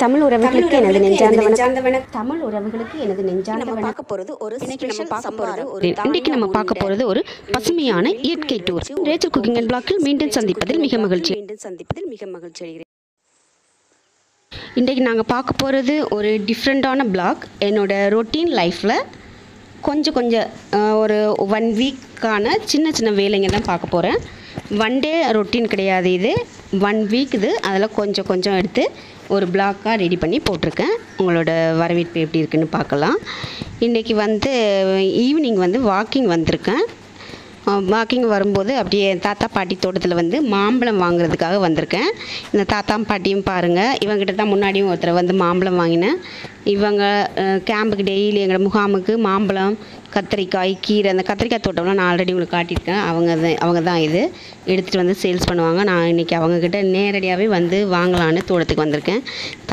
தமிழ் உறவுகளுக்கு எனது நெஞ்சார்ந்த வணக்கம். தமிழ் உறவுகளுக்கு எனது நெஞ்சார்ந்த வணக்கம். பார்க்க போறது ஒரு ஸ்பெஷல் சாம்பார். இன்னைக்கு நம்ம பார்க்க போறது ஒரு பசுமையான இயற்கை டூர். ரேச்சல் குக்கிங் அண்ட் பிளாக்கில் மீண்டும் சந்திப்பதில் மிக மகிழ்ச்சி. அடைகிறேன். இன்றைக்கு நாங்கள் பார்க்க போகிறது ஒரு டிஃப்ரெண்ட்டான பிளாக். என்னோடய ரொட்டீன் லைஃப்பில் கொஞ்சம் ஒரு ஒன் வீக்கான சின்ன வேலைங்க தான் பார்க்க போகிறேன். ஒன் டே ரொட்டீன் கிடையாது, இது ஒன் வீக். இது அதில் கொஞ்சம் எடுத்து ஒரு பிளாக்காக ரெடி பண்ணி போட்டிருக்கேன். உங்களோட வரவேற்பு எப்படி இருக்குன்னு பார்க்கலாம். இன்றைக்கி வந்து ஈவினிங் வந்து வாக்கிங் வந்திருக்கேன். வாக்கிங் வரும்போது அப்படியே தாத்தா பாட்டி தோட்டத்தில் வந்து மாம்பழம் வாங்குறதுக்காக வந்திருக்கேன். இந்த தாத்தா பாட்டியும் பாருங்கள், இவங்ககிட்ட தான் முன்னாடியும் ஒருத்தர் வந்து மாம்பழம் வாங்கினேன். இவங்க கேம்புக்கு டெய்லி எங்களோட முகாமுக்கு மாம்பழம், கத்திரிக்காய், கீரை, அந்த கத்திரிக்காய் தோட்டம்லாம் நான் ஆல்ரெடி உங்களுக்கு காட்டியிருக்கேன். அவங்க தான் இது எடுத்துகிட்டு வந்து சேல்ஸ் பண்ணுவாங்க. நான் இன்றைக்கி அவங்கக்கிட்ட நேரடியாகவே வந்து வாங்கலான்னு தோட்டத்துக்கு வந்திருக்கேன்.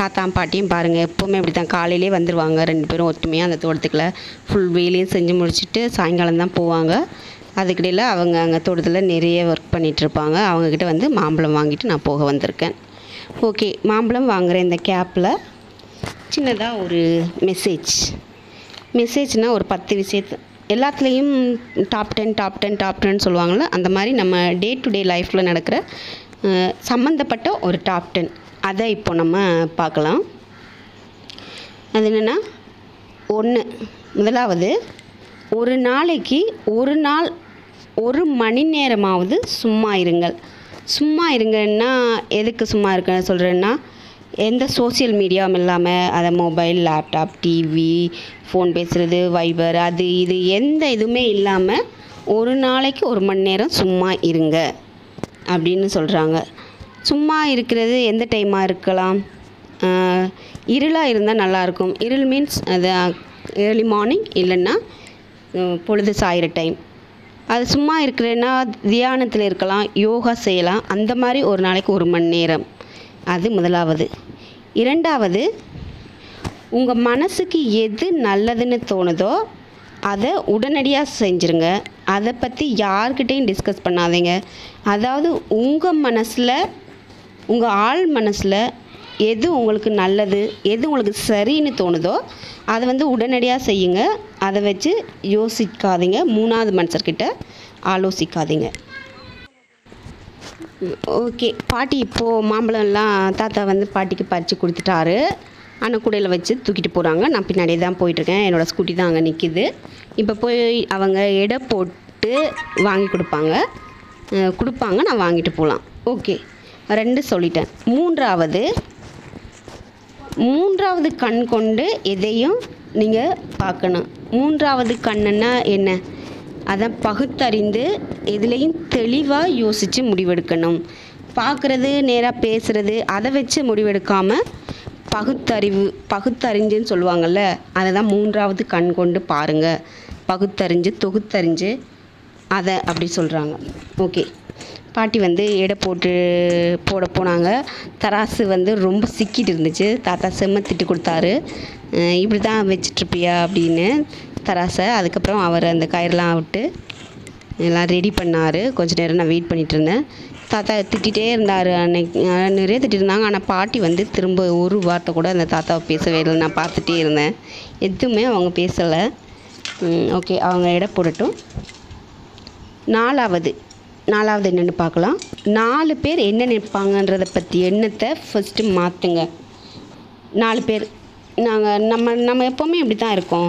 தாத்தா பாட்டியும் பாருங்கள், எப்போவுமே இப்படி தான் காலையிலே வந்துடுவாங்க. ரெண்டு பேரும் ஒற்றுமையாக அந்த தோட்டத்துக்குள்ளே ஃபுல் வேலையும் செஞ்சு முடிச்சுட்டு சாயங்காலம் தான் போவாங்க. அதுக்கிடையில் அவங்க அங்கே தோட்டத்தில் நிறைய ஒர்க் பண்ணிகிட்ருப்பாங்க. அவங்கக்கிட்ட வந்து மாம்பழம் வாங்கிட்டு நான் போக வந்திருக்கேன். ஓகே, மாம்பழம் வாங்குகிற இந்த கேப்பில் சின்னதாக ஒரு மெசேஜ்னால் ஒரு 10 விஷயத்தை எல்லாத்துலேயும் டாப் 10 சொல்லுவாங்களே, அந்த மாதிரி நம்ம டே டு டே லைஃப்பில் நடக்கிற சம்மந்தப்பட்ட ஒரு டாப் 10 அதை இப்போ நம்ம பார்க்கலாம். அது என்னென்னா, 1, முதலாவது, ஒரு நாளைக்கு ஒரு நாள் 1 மணி நேரமாவது சும்மா இருங்கள். சும்மா இருங்கன்னா எதுக்கு சும்மா இருக்குன்னு சொல்கிறேன்னா, எந்த சோசியல் மீடியாவும் இல்லாமல், அதை மொபைல், லேப்டாப், டிவி, ஃபோன் பேசுகிறது, வைபர், அது இது எந்த இதுவுமே இல்லாமல் ஒரு நாளைக்கு 1 மணி நேரம் சும்மா இருங்க அப்படின்னு சொல்கிறாங்க. சும்மா இருக்கிறது எந்த டைமாக இருக்கலாம். இருளாக இருந்தால் நல்லாயிருக்கும். இருள் மீன்ஸ் அது ஏர்லி மார்னிங் இல்லைன்னா பொழுது சாயிற டைம். அது சும்மா இருக்கிறேன்னா தியானத்தில் இருக்கலாம், யோகா செய்யலாம். அந்த மாதிரி ஒரு நாளைக்கு 1 மணி நேரம், அது முதலாவது. 2வது, உங்கள் மனசுக்கு எது நல்லதுன்னு தோணுதோ அதை உடனடியாக செஞ்சுருங்க. அதை பற்றி யார்கிட்டையும் டிஸ்கஸ் பண்ணாதீங்க. அதாவது உங்கள் மனசில், உங்கள் ஆள் மனசில் எது உங்களுக்கு நல்லது, எது உங்களுக்கு சரின்னு தோணுதோ அதை வந்து உடனடியாக செய்யுங்க. அதை வச்சு யோசிக்காதீங்க. 3வது மனுஷர்கிட்ட ஆலோசிக்காதீங்க. ஓகே, பாட்டி இப்போது மாம்பழம்லாம் தாத்தா வந்து பாட்டிக்கு பறித்து கொடுத்துட்டாரு. ஆனால் கூடையில் வச்சு தூக்கிட்டு போகிறாங்க. நான் பின்னாடியே தான் போயிட்டுருக்கேன். என்னோடய ஸ்கூட்டி தான் அங்கே நிற்கிது. இப்போ போய் அவங்க எடை போட்டு வாங்கி கொடுப்பாங்க, நான் வாங்கிட்டு போகலாம். ஓகே, 2 சொல்லிட்டேன். 3வது கண் கொண்டு எதையும் நீங்கள் பார்க்கணும். 3வது கண்ணுன்னா என்ன? அதை பகுத்தறிந்து எதுலேயும் தெளிவாக யோசித்து முடிவெடுக்கணும். பார்க்குறது, நேராக பேசுகிறது, அதை வச்சு முடிவெடுக்காமல் பகுத்தறிஞ்சுன்னு சொல்லுவாங்கள்ல, அதை தான் 3வது கண் கொண்டு பாருங்கள். பகுத்தறிஞ்சு, தொகுத்தறிஞ்சு, அதை அப்படி சொல்கிறாங்க. ஓகே, பாட்டி வந்து எடை போட போனாங்க. தராசு வந்து ரொம்ப சிக்கிட்டு இருந்துச்சு. தாத்தா செம்ம திட்டு கொடுத்தாரு, இப்படி தான் வச்சிட்ருப்பியா அப்படின்னு தராசை. அதுக்கப்புறம் அவர் அந்த கயிறெலாம் விட்டு எல்லாம் ரெடி பண்ணார். கொஞ்சம் நேரம் நான் வெயிட் பண்ணிகிட்டு இருந்தேன். தாத்தா திட்டிகிட்டே இருந்தார். அன்னைக்கு நிறைய திட்டிருந்தாங்க. ஆனால் பாட்டி வந்து திரும்ப ஒரு வார்த்தை கூட அந்த தாத்தாவை பேசவே இல்லை. நான் பார்த்துட்டே இருந்தேன், எதுவுமே அவங்க பேசலை. ஓகே, அவங்க எடை போடட்டும். 4வது என்னென்னு பார்க்கலாம். 4 பேர் என்ன நினைப்பாங்கன்றதை பற்றி எண்ணத்தை ஃபஸ்ட்டு மாற்றுங்க. 4 பேர் நம்ம எப்போவுமே இப்படி தான் இருக்கோம்.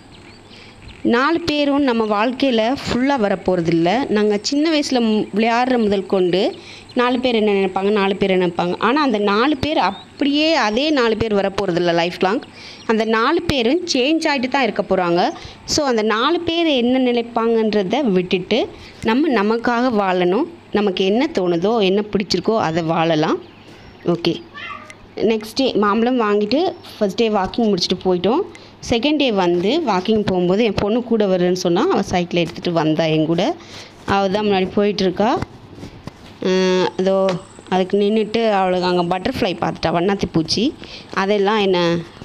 4 பேரும் நம்ம வாழ்க்கையில் ஃபுல்லாக வரப்போகிறதில்ல. நாங்கள் சின்ன வயசில் விளையாடுற முதல் கொண்டு 4 பேர் என்ன நினைப்பாங்க, 4 பேர் நினைப்பாங்க. ஆனால் அந்த 4 பேர் அப்படியே அதே 4 பேர் வரப்போகிறதில்ல லைஃப் லாங். அந்த 4 பேரும் சேஞ்ச் ஆகிட்டு தான் இருக்க போகிறாங்க. ஸோ அந்த 4 பேர் என்ன நினைப்பாங்கன்றதை விட்டுட்டு நம்ம நமக்காக வாழணும். நமக்கு என்ன தோணுதோ, என்ன பிடிச்சிருக்கோ அதை வாழலாம். ஓகே, நெக்ஸ்ட் டே மாம்பழம் வாங்கிட்டு ஃபஸ்ட் டே வாக்கிங் முடிச்சுட்டு போயிட்டோம். செகண்ட் டே வந்து வாக்கிங் போகும்போது என் பொண்ணு கூட வருன்னு சொன்னால் அவள் சைக்கிளை எடுத்துகிட்டு வந்தா. என் கூட அவள் தான் முன்னாடி போயிட்டுருக்கா. அதோ அதுக்கு நின்றுட்டு அவளுக்கு அங்கே பட்டர்ஃப்ளை பார்த்துட்டா, வண்ணாத்தி பூச்சி. அதெல்லாம் என்னை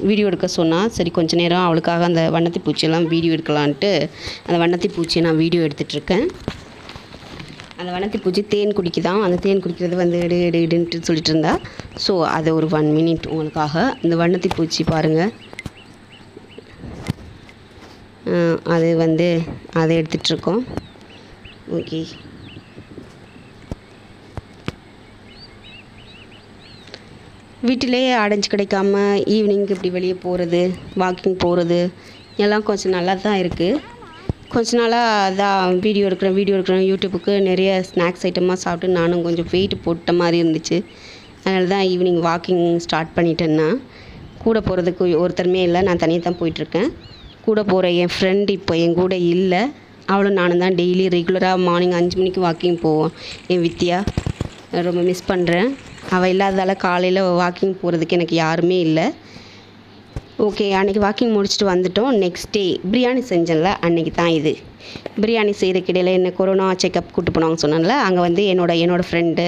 வீடியோ எடுக்க சொன்னால், சரி கொஞ்சம் நேரம் அவளுக்காக அந்த வண்ணாத்தி பூச்சியெல்லாம் வீடியோ எடுக்கலான்ட்டு அந்த வண்ணாத்தி பூச்சியை நான் வீடியோ எடுத்துகிட்ருக்கேன். அந்த வண்ணாத்தி பூச்சி தேன் குடிக்குதான். அந்த தேன் குடிக்கிறது வந்து எடு எடு எடுன்ட்டு சொல்லிட்டு இருந்தா. ஸோ அது ஒரு 1 minute உங்களுக்காக. இந்த வண்ணாத்தி பூச்சி பாருங்கள், அது வந்து அதை எடுத்துகிட்ருக்கோம். ஓகே, வீட்டிலேயே அடைஞ்சு கிடைக்காம ஈவினிங்க்கு இப்படி வெளியே போகிறது, வாக்கிங் போகிறது எல்லாம் கொஞ்சம் நல்லா தான் இருக்குது. கொஞ்ச நாளாக தான் வீடியோ எடுக்கிறேன் யூடியூபுக்கு நிறைய ஸ்நாக்ஸ் ஐட்டமாக சாப்பிட்டு நானும் கொஞ்சம் வெயிட் போட்ட மாதிரி இருந்துச்சு. அதனால தான் ஈவினிங் வாக்கிங் ஸ்டார்ட் பண்ணிட்டேன்னா கூட போகிறதுக்கு ஒருத்தருமே இல்லை, நான் தனியாக தான் போயிட்டுருக்கேன். கூட போகிற என் ஃப்ரெண்ட் இப்போ என் கூட இல்லை, அவளும் நானும் தான் டெய்லி ரெகுலராக மார்னிங் 5 மணிக்கு வாக்கிங் போவோம். என் வித்யா ரொம்ப மிஸ் பண்ணுறேன். அவள் இல்லாததால் காலையில் வாக்கிங் போகிறதுக்கு எனக்கு யாருமே இல்லை. ஓகே, அன்றைக்கி வாக்கிங் முடிச்சுட்டு வந்துட்டோம். நெக்ஸ்ட் டே பிரியாணி செஞ்சேன்ல, அன்றைக்கி தான் இது. பிரியாணி செய்கிறக்கு இடையில் என்ன கொரோனா செக்கப் கூப்பிட்டு போனாங்கன்னு சொன்னால, அங்கே வந்து என்னோடய ஃப்ரெண்டு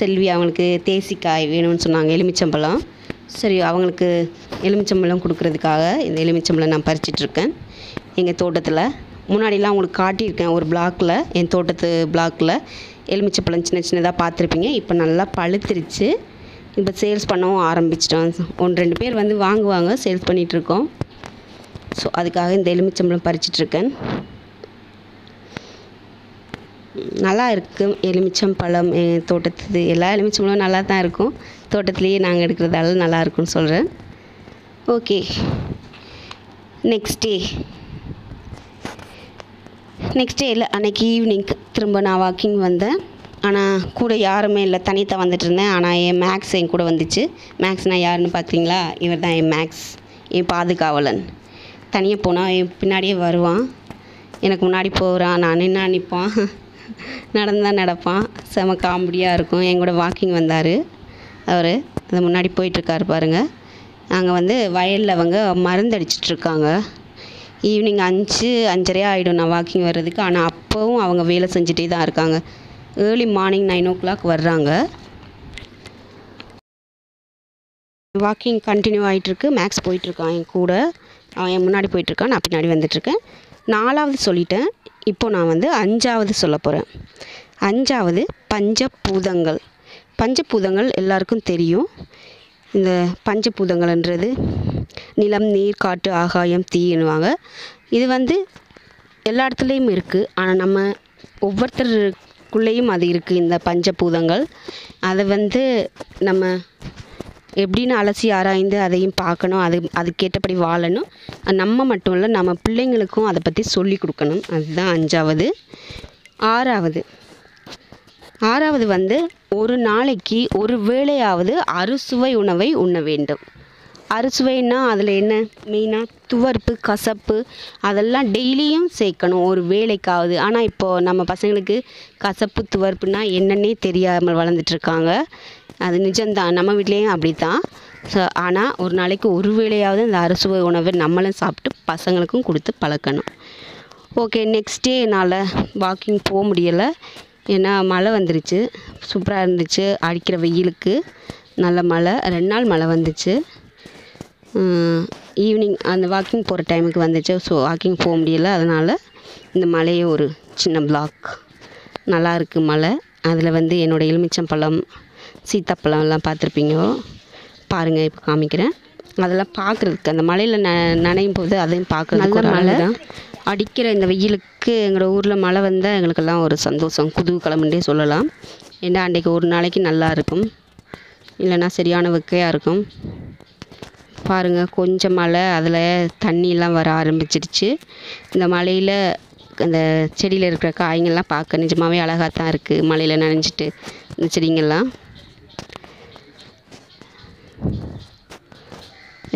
செல்வி அவங்களுக்கு தேசிக்காய் வேணும்னு சொன்னாங்க, எலுமிச்சம்பழம். சரி, அவங்களுக்கு எலுமிச்சம்பழம் கொடுக்குறதுக்காக இந்த எலுமிச்சம்பழம் நான் பறிச்சிட்ருக்கேன் எங்கள் தோட்டத்தில். முன்னாடிலாம் உங்களுக்கு காட்டியிருக்கேன், ஒரு பிளாக்கில், என் தோட்டத்து பிளாக்கில் எலுமிச்சப்பழம் சின்ன சின்னதாக பார்த்துருப்பீங்க. இப்போ நல்லா பழுத்துருச்சு. இப்போ சேல்ஸ் பண்ணவும் ஆரம்பிச்சிட்டோம். 1-2 பேர் வந்து வாங்குவாங்க, சேல்ஸ் பண்ணிகிட்ருக்கோம். ஸோ அதுக்காக இந்த எலுமிச்சம்பழம் பறிச்சிட்ருக்கேன். நல்லா இருக்கும் எலுமிச்சம்பழம். என் தோட்டத்து எல்லா எலுமிச்சம்பழமும் நல்லா தான் இருக்கும், தோட்டத்துலேயே நாங்கள் எடுக்கிறதால நல்லா இருக்கும்னு சொல்கிறேன். ஓகே, நெக்ஸ்ட் டே இல்லை, அன்றைக்கி ஈவினிங் திரும்ப நான் வாக்கிங் வந்தேன். ஆனால் கூட யாருமே இல்லை, தனியாக வந்துட்டுருந்தேன். ஆனால் என் மேக்ஸ் என் கூட வந்துச்சு. மேக்ஸ்னால் யாருன்னு பார்க்குறீங்களா? இவர் தான் என் மேக்ஸ், என் பாதுகாவலன். தனியாக போனால் என் பின்னாடியே வருவான், எனக்கு முன்னாடி போகிறான். நான் என்ன நினைப்பான், நடந்தான் நடப்பான், செம காமெடியாக இருக்கும். என் கூட வாக்கிங் வந்தார் அவர், அந்த முன்னாடி போயிட்டுருக்காரு பாருங்கள். நாங்கள் வந்து வயலில் அவங்க மருந்தடிச்சிட்ருக்காங்க. ஈவினிங் 5-5:30 ஆகிடும் நான் வாக்கிங் வர்றதுக்கு. ஆனால் அப்போவும் அவங்க வேலை செஞ்சுட்டே தான் இருக்காங்க. ஏர்லி மார்னிங் 9 o'clock வர்றாங்க. வாக்கிங் கண்டினியூ ஆகிட்டுருக்கு. மேக்ஸ் போயிட்டுருக்கான் என் கூட, அவன் என் முன்னாடி போயிட்டுருக்கான், நான் பின்னாடி வந்துட்டுருக்கேன். 4வது சொல்லிட்டேன், இப்போது நான் வந்து 5வது சொல்ல போகிறேன். 5வது பஞ்சபூதங்கள். பஞ்சபூதங்கள் எல்லாருக்கும் தெரியும். இந்த பஞ்சபூதங்கள்ன்றது நிலம், நீர், காற்று, ஆகாயம், தீன்னுவாங்க. இது வந்து எல்லா இடத்துலையும் இருக்குது. ஆனால் நம்ம ஒவ்வொருத்தருக்குள்ளேயும் அது இருக்குது, இந்த பஞ்சபூதங்கள். அதை வந்து நம்ம எப்படின்னு அலசி ஆராய்ந்து அதையும் பார்க்கணும், அதுக்கேற்றபடி வாழணும். நம்ம மட்டும் இல்லை, நம்ம பிள்ளைங்களுக்கும் அதை பற்றி சொல்லி கொடுக்கணும். அதுதான் 5வது. 6வது வந்து ஒரு நாளைக்கு ஒரு வேளையாவது அறுசுவை உணவை உண்ண வேண்டும். அறுசுவைன்னா அதில் என்ன, மெயினாக துவர்ப்பு, கசப்பு அதெல்லாம் டெய்லியும் சேர்க்கணும், ஒரு வேளைக்காவது. ஆனால் இப்போது நம்ம பசங்களுக்கு கசப்பு துவர்ப்புனா என்னன்னே தெரியாமல் வளர்ந்துட்டுருக்காங்க. அது நிஜம்தான், நம்ம வீட்லேயும் அப்படி தான். ஸோ ஆனால் ஒரு நாளைக்கு ஒரு வேளையாவது அந்த அறுசுவை உணவை நம்மளும் சாப்பிட்டு பசங்களுக்கும் கொடுத்து பழக்கணும். ஓகே, நெக்ஸ்ட் டே என்னால் வாக்கிங் போக முடியலை, ஏன்னா மழை வந்துருச்சு. சூப்பராக இருந்துச்சு, அடிக்கிற வெயிலுக்கு நல்ல மழை. 2 நாள் மழை வந்துச்சு. ஈவினிங் அந்த வாக்கிங் போகிற டைமுக்கு வந்துச்சு. ஸோ வாக்கிங் போக முடியலை, அதனால் இந்த மலையே ஒரு சின்ன பிளாக் நல்லா இருக்குது மலை. அதில் வந்து என்னோடய எலுமிச்சம்பழம், சீத்தாப்பழம்லாம் பார்த்துருப்பீங்க, பாருங்கள் இப்போ காமிக்கிறேன். அதெல்லாம் பார்க்குறதுக்கு அந்த மலையில் நனையும் போது அதையும் பார்க்க நல்ல மழை தான். அடிக்கிற இந்த வெயிலுக்கு எங்களோட ஊரில் மழை வந்தால் எங்களுக்கெல்லாம் ஒரு சந்தோஷம், குதூகலம்ன்றே சொல்லலாம். ஏன்னா அன்றைக்கி ஒரு நாளைக்கு நல்லா இருக்கும், இல்லைன்னா சரியான வெக்கையாக இருக்கும். பாருங்கள், கொஞ்சம் மழை, அதில் தண்ணியெலாம் வர ஆரம்பிச்சிடுச்சு. இந்த மலையில் அந்த செடியில் இருக்கிற காய்கள்லாம் பார்க்க நிஜமாகவே அழகாக தான் இருக்குது, மலையில் நனைஞ்சிட்டு இந்த செடிங்கள்லாம்.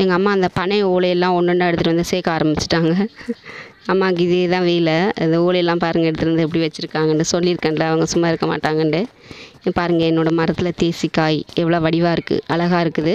எங்கள் அம்மா அந்த பனை ஓலையெல்லாம் ஒன்று எடுத்துகிட்டு வந்து சேர்க்க ஆரம்பிச்சிட்டாங்க. அம்மாவுக்கு இதே தான் வேலை, அந்த ஓலையெல்லாம் பாருங்கள் எடுத்துகிட்டு வந்து எப்படி வச்சுருக்காங்கன்னு சொல்லியிருக்கேன்ல, அவங்க சும்மா இருக்க மாட்டாங்கண்டு. பாருங்கள், என்னோடய மரத்தில் தேசிக்காய் எவ்வளோ வடிவாக இருக்குது, அழகாக இருக்குது.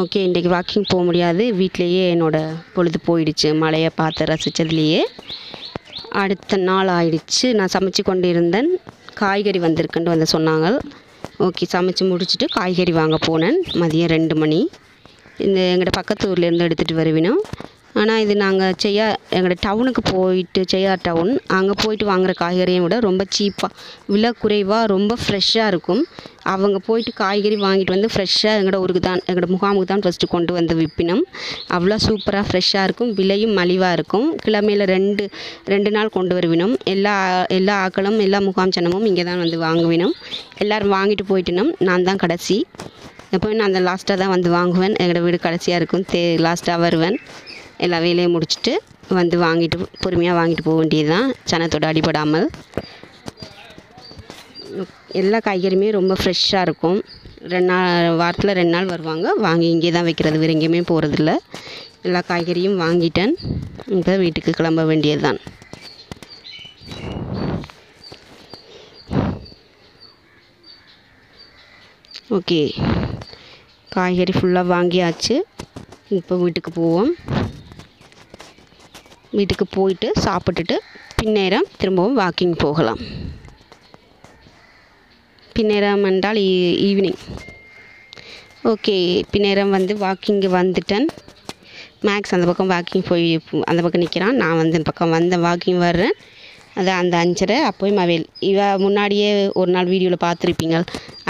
ஓகே, இன்றைக்கி வாக்கிங் போக முடியாது, வீட்டிலையே என்னோடய பொழுது போயிடுச்சு மழையை பார்த்து ரசித்ததுலேயே. அடுத்த நாள் ஆயிடுச்சு, நான் சமைச்சு கொண்டு இருந்தேன். காய்கறி வந்திருக்குன்னு வந்து சொன்னாங்க. ஓகே, சமைச்சு முடிச்சுட்டு காய்கறி வாங்க போனேன் மதியம் 2 மணி. இந்த எங்களோட பக்கத்து ஊர்லேருந்து எடுத்துகிட்டு வருவினோம். ஆனால் இது நாங்கள் எங்களோட டவுனுக்கு போயிட்டு செய்யார் டவுன் அங்கே போயிட்டு வாங்குகிற காய்கறியை விட ரொம்ப சீப்பாக, விலை குறைவாக, ரொம்ப ஃப்ரெஷ்ஷாக இருக்கும். அவங்க போயிட்டு காய்கறி வாங்கிட்டு வந்து ஃப்ரெஷ்ஷாக எங்களோட ஊருக்கு தான், எங்களோட முகாமுக்கு தான் ஃபஸ்ட்டு கொண்டு வந்து விற்பினோம். அவ்வளோ சூப்பராக ஃப்ரெஷ்ஷாக இருக்கும், விலையும் மலிவாக இருக்கும். கிழமையில் ரெண்டு நாள் கொண்டு வருவினோம். எல்லா ஆக்களும் எல்லா முகாம் சனமும் இங்கே தான் வந்து வாங்குவினோம். எல்லோரும் வாங்கிட்டு போயிட்டுனோம். நான் தான் கடைசி, எப்போவுமே நான் அந்த லாஸ்ட்டாக தான் வந்து வாங்குவேன். எங்களோட வீடு கடைசியாக இருக்கும், லாஸ்ட்டாக வருவேன். எல்லா வேலையும் முடிச்சுட்டு வந்து வாங்கிட்டு பொறுமையாக வாங்கிட்டு போக வேண்டியது தான், சனத்தோடு அடிபடாமல். எல்லா காய்கறியுமே ரொம்ப ஃப்ரெஷ்ஷாக இருக்கும். 2 நாள், வாரத்தில் 2 நாள் வருவாங்க வாங்கி இங்கே தான் வைக்கிறது, வேறு எங்கேயுமே போகிறதில்ல. எல்லா காய்கறியும் வாங்கிட்டேன், இப்போ வீட்டுக்கு கிளம்ப வேண்டியது தான். ஓகே, காய்கறி ஃபுல்லாக வாங்கியாச்சு, இப்போ வீட்டுக்கு போவோம். வீட்டுக்கு போயிட்டு சாப்பிட்டுட்டு பின்னேரம் திரும்பவும் வாக்கிங் போகலாம். பின்னேரம் என்றால் ஈவினிங். ஓகே, பின்னேரம் வந்து வாக்கிங்கு வந்துட்டேன். மேக்ஸ் அந்த பக்கம் வாக்கிங் போய் அந்த பக்கம் நிற்கிறான், நான் வந்து இந்த பக்கம் வந்த வாக்கிங் வர்றேன். அதான் அந்த 5:30 அப்போயும் மவேல் இவ முன்னாடியே ஒரு நாள் வீடியோவில் பார்த்துருப்பீங்க,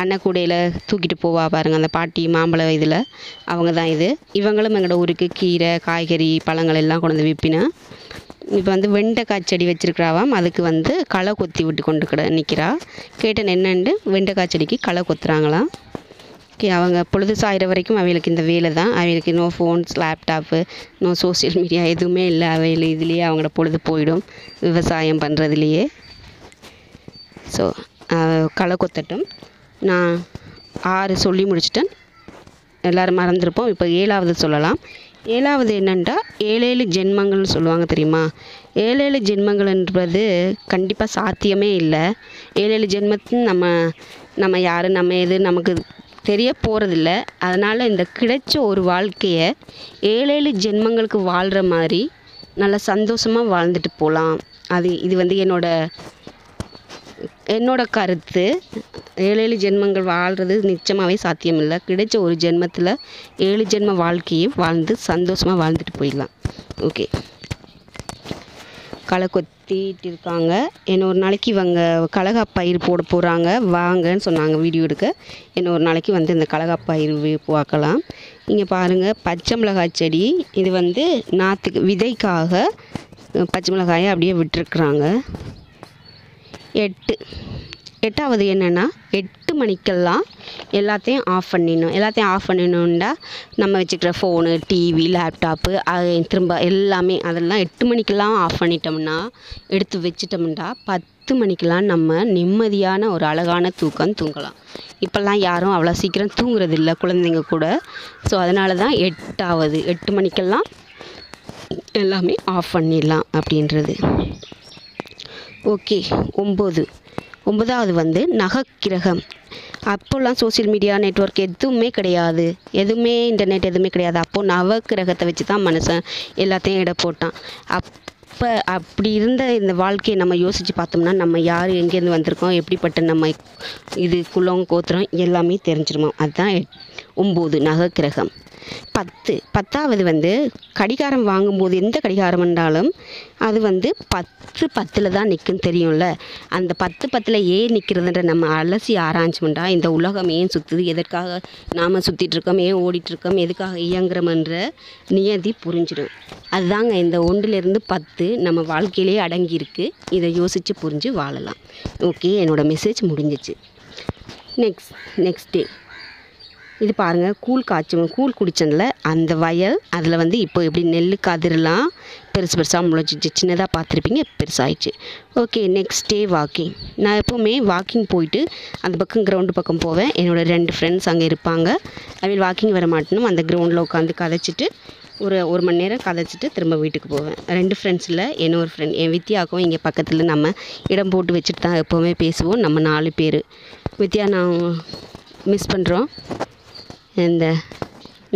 அன்னக்கூடையில் தூக்கிட்டு போவா பாருங்கள் அந்த பாட்டி மாம்பழம், இதில் அவங்க தான் இது. இவங்களும் எங்களோட ஊருக்கு கீரை, காய்கறி, பழங்கள் எல்லாம் கொண்டு வந்து விற்பினா. இப்போ வந்து வெண்டைக்காய் செடி வச்சுருக்கிறாவாம், அதுக்கு வந்து களை கொத்தி விட்டு கொண்டு நிற்கிறா. கேட்டேன் என்னென்னு, வெண்டைக்காய் செடிக்கு களை கொத்துறாங்களாம். அவங்க பொழுது சாயிற வரைக்கும் அவைகளுக்கு இந்த வேலை தான். அவைகளுக்கு no phones, laptop, no social media எதுவுமே இல்லை. அவைகள் இதுலேயே அவங்களோட பொழுது போயிடும், விவசாயம் பண்ணுறதுலையே. ஸோ களை கொத்தட்டும். நான் 6 சொல்லி முடிச்சிட்டேன், எல்லோரும் மறந்துருப்போம். இப்போ 7வது சொல்லலாம். 7வது என்னென்னா 7 ஜென்மங்கள்னு சொல்லுவாங்க தெரியுமா? 7 ஜென்மங்கள்ன்றது கண்டிப்பாக சாத்தியமே இல்லை. 7 ஜென்மத்தும் நம்ம யார், நம்ம எது நமக்கு தெரிய போகிறதில்ல. அதனால் இந்த கிடைச்ச ஒரு வாழ்க்கையை 7 ஜென்மங்களுக்கு வாழ்கிற மாதிரி நல்லா சந்தோஷமாக வாழ்ந்துட்டு போகலாம். இது வந்து என்னோட கருத்து. 7 ஜென்மங்கள் வாழ்கிறது நிச்சயமாகவே சாத்தியம் இல்லை. கிடைச்ச ஒரு ஜென்மத்தில் 7 ஜென்ம வாழ்க்கையை வாழ்ந்து சந்தோஷமாக வாழ்ந்துட்டு போயிடலாம். ஓகே, களை கொத்திட்டு இருக்காங்க. என்ன ஒரு நாளைக்கு இவங்க கடலக்கா பயிர் போட போகிறாங்க வாங்கன்னு சொன்னாங்க வீடியோ எடுக்க. என்ன ஒரு நாளைக்கு வந்து இந்த கடலக்கா பயிர் பார்க்கலாம். இங்கே பாருங்கள் பச்சை மிளகாய் செடி, இது வந்து நாற்றுக்கு விதைக்காக பச்சை மிளகாயை அப்படியே விட்டுருக்குறாங்க. 8வது என்னென்னா 8 மணிக்கெல்லாம் எல்லாத்தையும் ஆஃப் பண்ணிடணும். எல்லாத்தையும் ஆஃப் பண்ணிடணும்னா நம்ம வச்சுக்கிற ஃபோனு, டிவி, லேப்டாப்பு, அது திரும்ப எல்லாமே அதெல்லாம் 8 மணிக்கெல்லாம் ஆஃப் பண்ணிட்டோம்னா, எடுத்து வச்சிட்டோம்னா 10 மணிக்கெல்லாம் நம்ம நிம்மதியான ஒரு அழகான தூக்கம் தூங்கலாம். இப்போல்லாம் யாரும் அவ்வளோ சீக்கிரம் தூங்குறதில்ல, குழந்தைங்க கூட. ஸோ அதனால தான் 8 மணிக்கெல்லாம் எல்லாமே ஆஃப் பண்ணிடலாம் அப்படின்றது. ஓகே, 9வது வந்து நகக்கிரகம். அப்போல்லாம் சோசியல் மீடியா, நெட்வொர்க் எதுவுமே கிடையாது, எதுவுமே இன்டர்நெட் எதுவுமே கிடையாது. அப்போது நவக்கிரகத்தை வச்சு தான் மனுஷன் எல்லாத்தையும் இட போட்டான். அப்படி இருந்த இந்த வாழ்க்கையை நம்ம யோசித்து பார்த்தோம்னா நம்ம யார், எங்கேருந்து வந்திருக்கோம், எப்படிப்பட்ட நம்ம இது குலம், கோத்திரம் எல்லாமே தெரிஞ்சிருமா. அதுதான் 9 நகக்கிரகம். 10வது வந்து கடிகாரம் வாங்கும்போது, எந்த கடிகாரம் என்றாலும் அது வந்து 10:10 தான் நிற்கும் தெரியும்ல. அந்த 10:10 ஏன் நிற்கிறதுன்ற நம்ம அலசி ஆராய்ஞ்சோம்னா இந்த உலகம் ஏன் சுற்றுது, எதற்காக நாம் சுற்றிட்டுருக்கோம், ஏன் ஓடிட்டுருக்கோம், எதுக்காக இயங்குறோம்ன்ற நியதி புரிஞ்சிடும். அதுதாங்க இந்த 1லிருந்து 10 நம்ம வாழ்க்கையிலே அடங்கியிருக்கு. இதை யோசித்து புரிஞ்சு வாழலாம். ஓகே, என்னோடய மெசேஜ் முடிஞ்சிச்சு. நெக்ஸ்ட் டே இது பாருங்கள், கூழ் குடிச்சனில் அந்த வயல், அதில் வந்து இப்போ எப்படி நெல் கதிரெலாம் பெருசாக முளைச்சிச்சு. சின்னதாக பார்த்துருப்பீங்க, பெருசாகிடுச்சு. Okay, next day walking. நான் எப்போவுமே வாக்கிங் போயிட்டு அந்த பக்கம் கிரவுண்டு பக்கம் போவேன். என்னோடய 2 ஃப்ரெண்ட்ஸ் அங்கே இருப்பாங்க. அவையில் வாக்கிங் வர மாட்டேனும். அந்த கிரவுண்டில் உட்காந்து கதைச்சிட்டு ஒரு மணி நேரம் கதைச்சிட்டு திரும்ப வீட்டுக்கு போவேன். ரெண்டு ஃப்ரெண்ட்ஸில் என்னோட ஃப்ரெண்ட் என் வித்யாவுக்கும் இங்கே பக்கத்தில் நம்ம இடம் போட்டு வச்சுட்டு தான் எப்போவுமே பேசுவோம். நம்ம 4 பேர். வித்யா நான் மிஸ் பண்ணுறோம். இந்த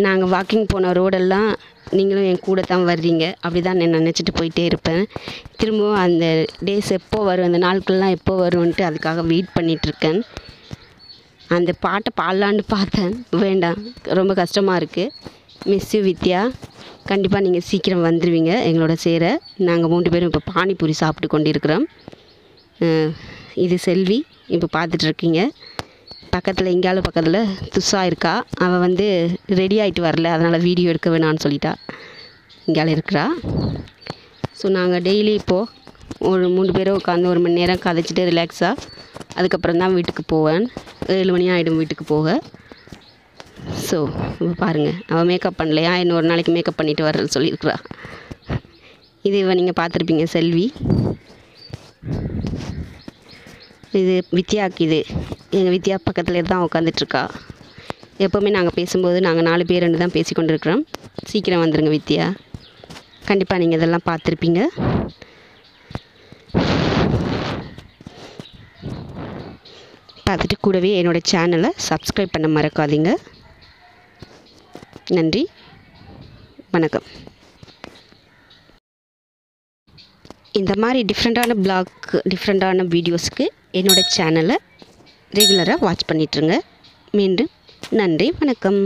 நாங்கள் வாக்கிங் போன ரோடெல்லாம் நீங்களும் என் கூட தான் வர்றீங்க அப்படி தான் நான் நினச்சிட்டு போயிட்டே இருப்பேன். திரும்பவும் அந்த டேஸ் எப்போ வரும், அந்த நாட்கள்லாம் எப்போ வரும்ன்ட்டு அதுக்காக வெயிட் பண்ணிகிட்ருக்கேன். அந்த பாட்டை பாடலான்னு பார்த்தேன், வேண்டாம் ரொம்ப கஷ்டமாக இருக்குது. மிஸ் யூ வித்யா, கண்டிப்பாக நீங்கள் சீக்கிரம் வந்துடுவீங்க எங்களோட சேர. நாங்கள் 3 பேரும் இப்போ பானிபூரி சாப்பிட்டு கொண்டு இருக்கிறோம். இது செல்வி, இப்போ பார்த்துட்ருக்கீங்க. பக்கத்தில் இங்கால பக்கத்தில் துஷா இருக்கா, அவள் ரெடி ஆகிட்டு வரல, அதனால் வீடியோ எடுக்க வேணான்னு சொல்லிட்டா, இங்கால இருக்கிறா. ஸோ நாங்கள் டெய்லி இப்போது ஒரு 3 பேரும் உட்காந்து 1 மணி நேரம் கதைச்சிட்டு ரிலாக்ஸாக அதுக்கப்புறம் தான் வீட்டுக்கு போவேன். 7 மணி ஆகிடும் வீட்டுக்கு போக. ஸோ இப்போ பாருங்கள், அவள் மேக்கப் பண்ணலையா, இன்னும் ஒரு நாளைக்கு மேக்கப் பண்ணிவிட்டு வர்றேன்னு சொல்லியிருக்கிறா. இது இவன் நீங்கள் பார்த்துருப்பீங்க செல்வி. இது வித்யாக்கு, இது எங்கள் வித்யா பக்கத்துலேயே தான் உட்காந்துட்ருக்கா. எப்போவுமே நாங்கள் பேசும்போது நாங்கள் 4 பேருன்னு தான் பேசி கொண்டு இருக்கிறோம். சீக்கிரம் வந்துடுங்க வித்யா, கண்டிப்பாக நீங்கள் இதெல்லாம் பார்த்துருப்பீங்க. பார்த்துட்டு கூடவே என்னோடய சேனலை சப்ஸ்கிரைப் பண்ண மறக்காதீங்க. நன்றி, வணக்கம். இந்த மாதிரி டிஃப்ரெண்ட்டான பிளாக், டிஃப்ரெண்ட்டான வீடியோஸுக்கு என்னோடய சேனலை ரெகுலராக வாட்ச் பண்ணிட்டுருங்க. மீண்டும் நன்றி, வணக்கம்.